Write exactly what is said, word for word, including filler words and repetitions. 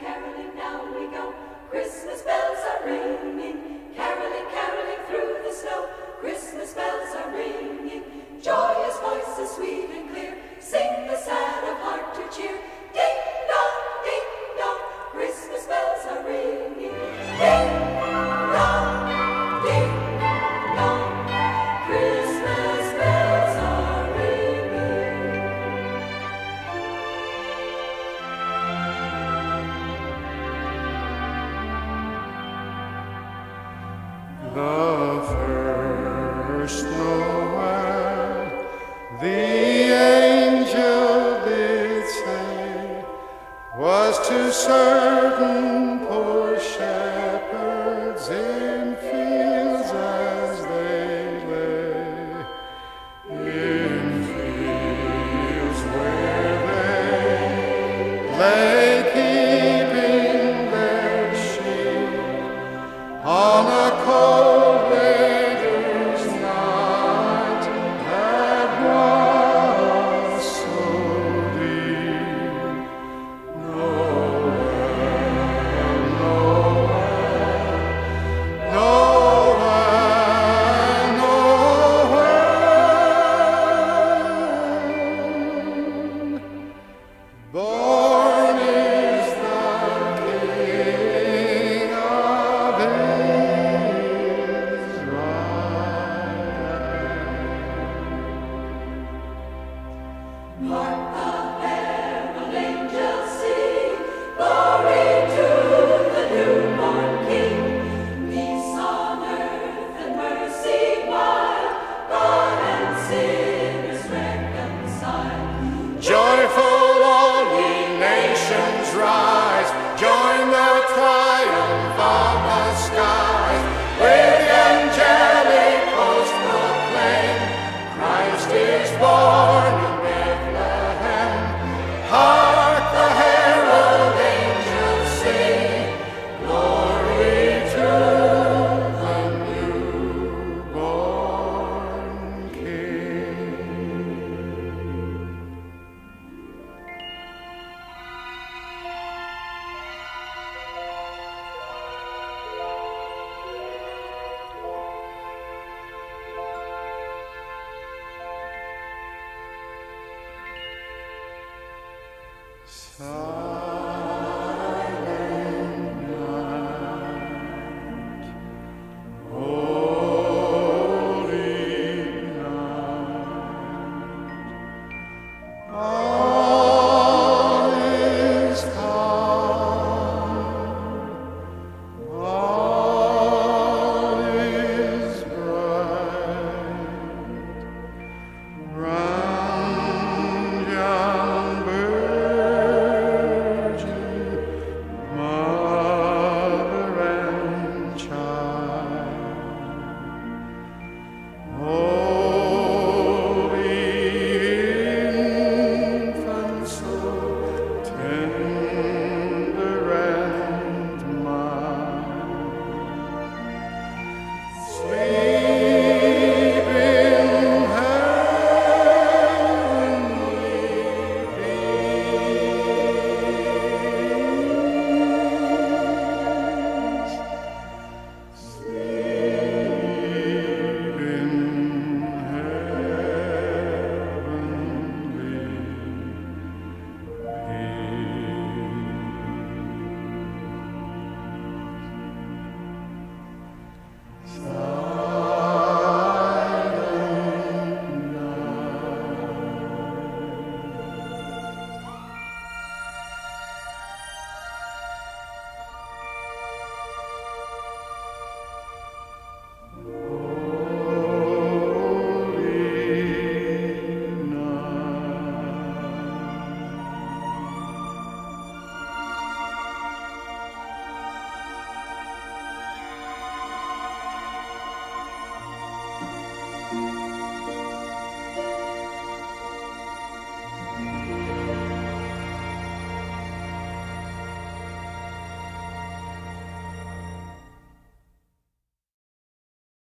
caroling, caroling, now we go. Christmas bells are ringing, caroling, caroling through the snow. Christmas bells are ringing, joyous voices sweet and clear, sing the sad of heart to cheer. Ding dong, ding dong, Christmas bells are ringing. Ding dong, ding dong, Christmas bells are ringing. The first Noel, the was to certain poor shepherds in fields as they lay, in fields where they lay keeping their sheep on a cold winter's night that was so deep. Born is the King of Israel. Hark! The herald angels sing, glory to the newborn King. Peace on earth and mercy wide, God and sinners reconciled. Joyful nations rise, join the triumph of the skies, with the angelic host proclaim, Christ is born in Bethlehem. Hark! The herald angels sing, glory to the newborn King. So